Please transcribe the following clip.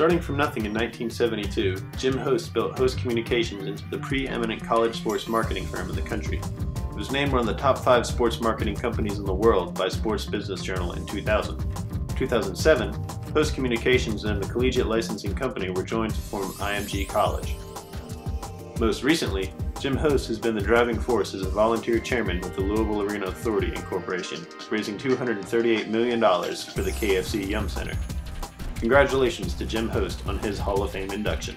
Starting from nothing in 1972, Jim Host built Host Communications into the preeminent college sports marketing firm in the country. It was named one of the top 5 sports marketing companies in the world by Sports Business Journal in 2000. In 2007, Host Communications and the Collegiate Licensing Company were joined to form IMG College. Most recently, Jim Host has been the driving force as a volunteer chairman with the Louisville Arena Authority Inc., raising $238 million for the KFC Yum! Center. Congratulations to Jim Host on his Hall of Fame induction.